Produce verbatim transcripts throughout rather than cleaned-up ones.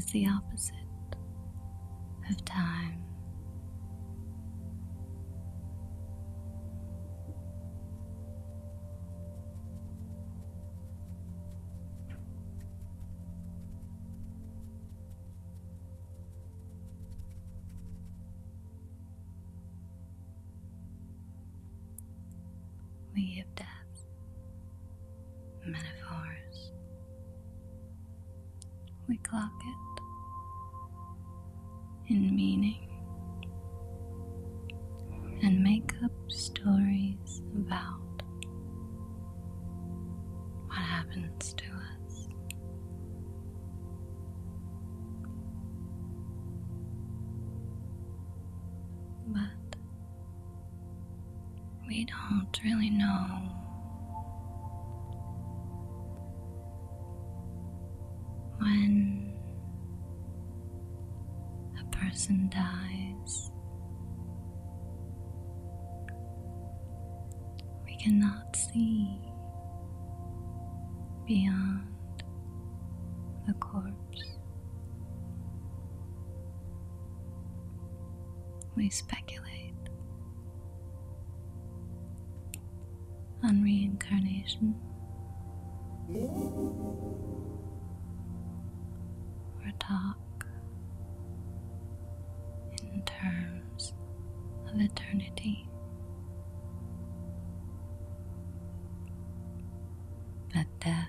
is the opposite of time. We give death metaphors. We clock it in meaning and make up stories about what happens to us. But we don't really know when a person dies. We cannot see beyond the corpse. We speculate on reincarnation. Talk in terms of eternity, but death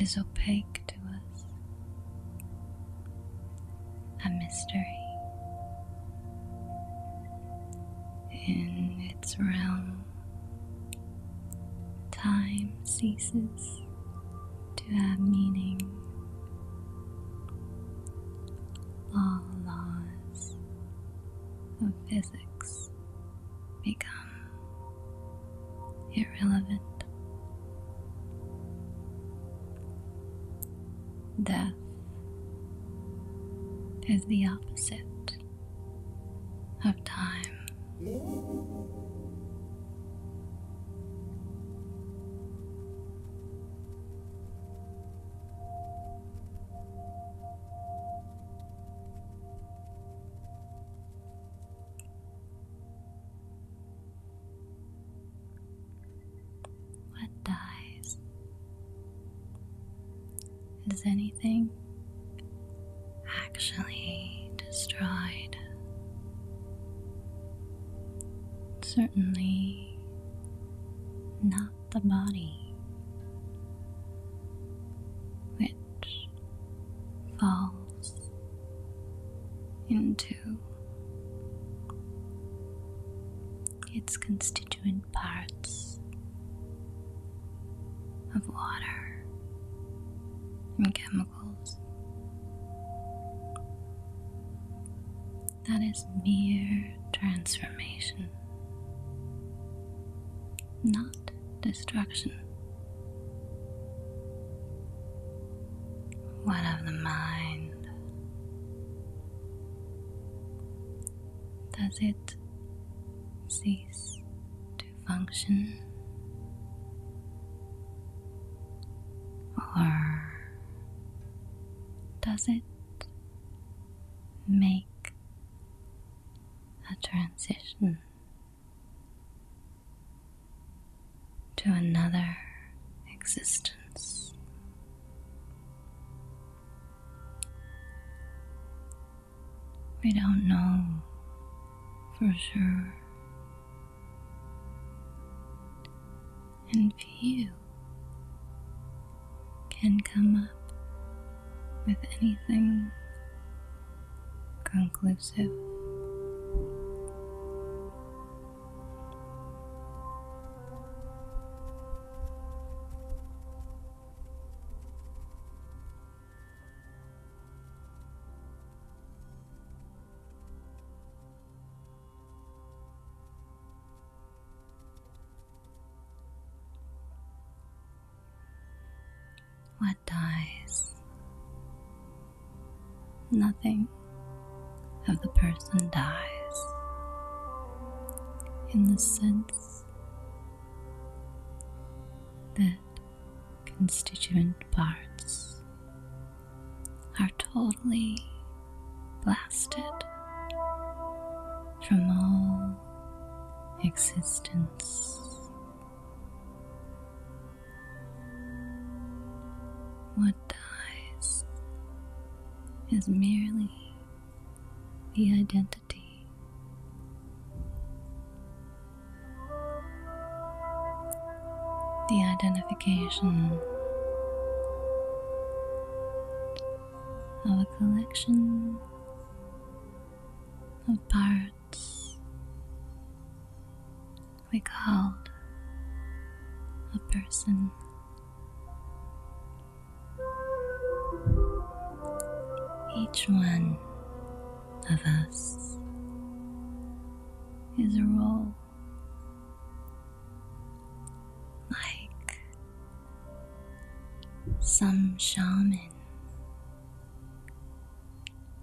is opaque to us, a mystery in its realm. Time ceases to have meaning. All laws of physics become irrelevant. Death is the opposite of time. Is anything actually destroyed? Certainly not the body, which falls into its constituent parts of water and chemicals. That is mere transformation, not destruction. What of the mind? Does it cease to function? Or does it make a transition to another existence? We don't know for sure, and few can come up with anything conclusive. What dies? Nothing of the person dies in the sense that constituent parts are totally blasted from all existence. What dies is merely the identity. The identification of a collection of parts we called a person. Each one of us is a role, like some shaman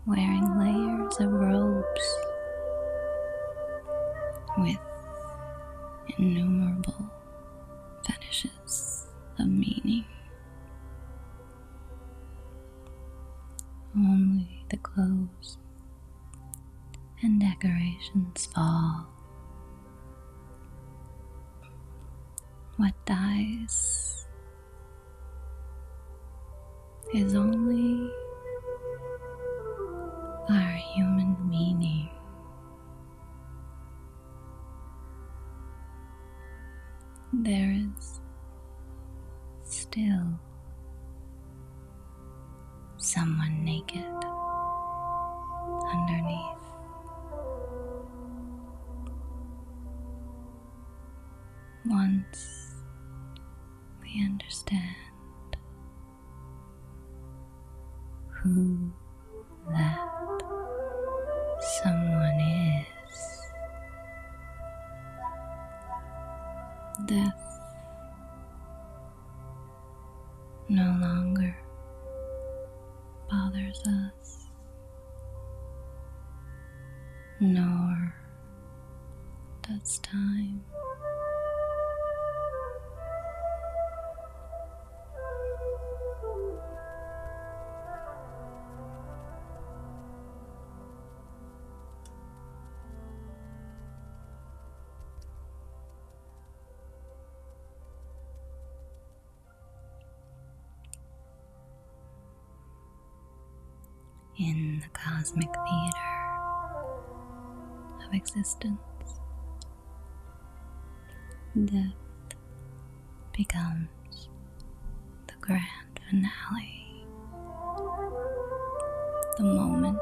wearing layers of robes with innumerable fetishes of meaning. Only the clothes and decorations fall. What dies is only our human meaning. There is still someone naked underneath. Once we understand who that someone is, death no longer bothers us, nor does time. In the cosmic theater of existence, death becomes the grand finale, the moment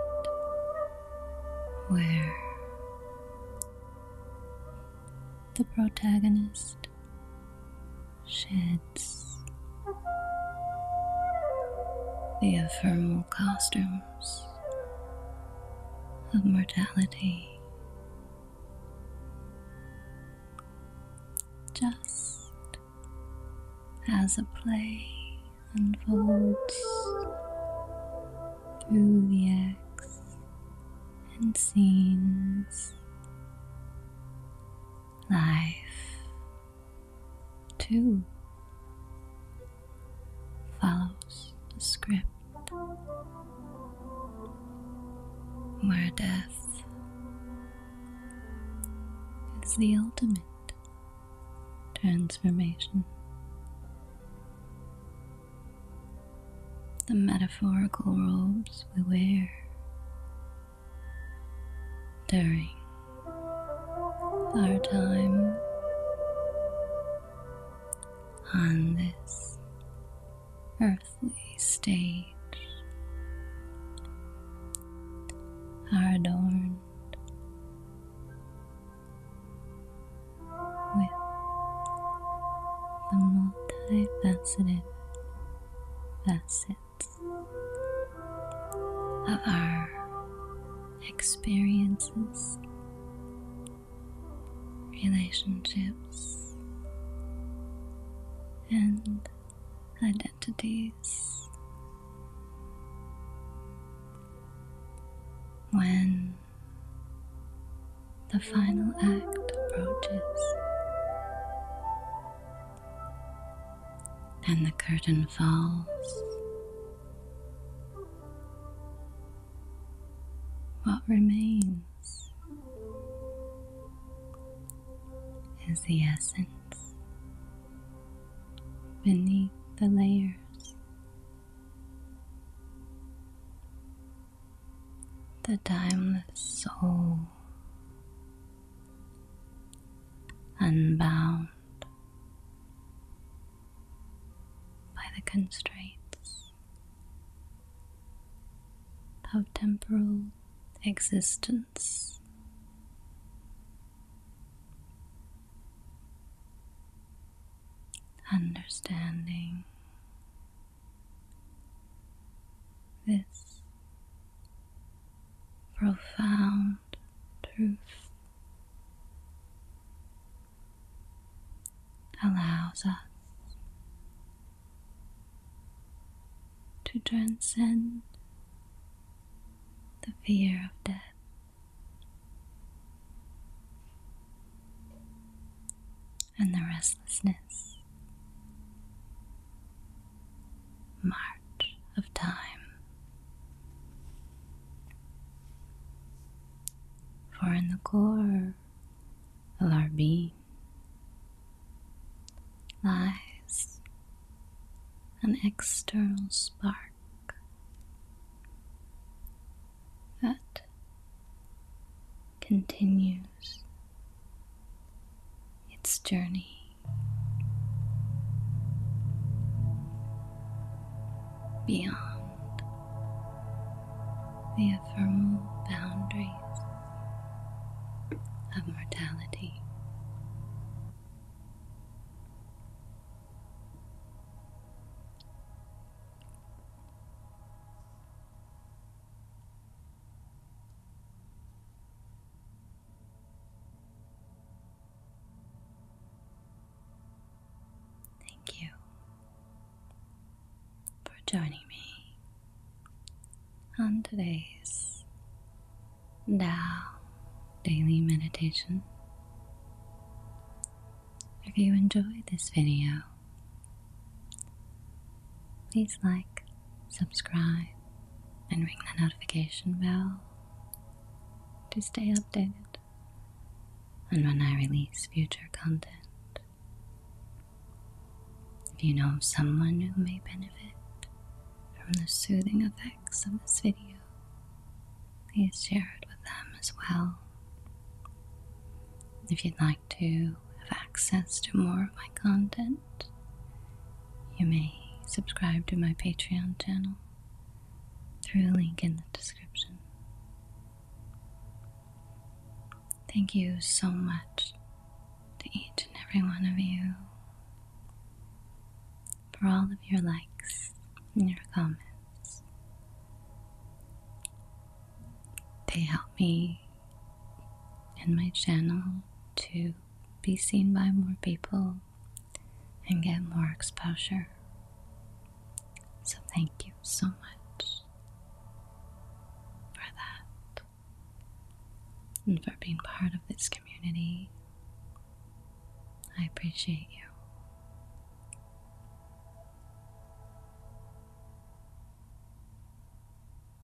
where the protagonist sheds the ephemeral costumes of mortality, just as a play unfolds through the acts and scenes. Life, too, follows a script where death is the ultimate transformation, the metaphorical robes we wear during our time on this earthly stage are adorned with the multifaceted facets of our experiences, relationships, and identities. When the final act approaches and the curtain falls, what remains is the essence beneath the layers, the timeless soul, unbound by the constraints of temporal existence. Understanding this profound truth allows us to transcend the fear of death, and the restlessness march of time. For in the core of our being lies an external spark that continues its journey beyond the ephemeral boundaries of mortality. Joining me on today's Tao Daily Meditation. If you enjoyed this video, please like, subscribe, and ring the notification bell to stay updated on when I release future content. If you know of someone who may benefit from the soothing effects of this video, please share it with them as well. If you'd like to have access to more of my content, you may subscribe to my Patreon channel through a link in the description. Thank you so much to each and every one of you for all of your likes in your comments. They help me and my channel to be seen by more people and get more exposure. So thank you so much for that, and for being part of this community. I appreciate you.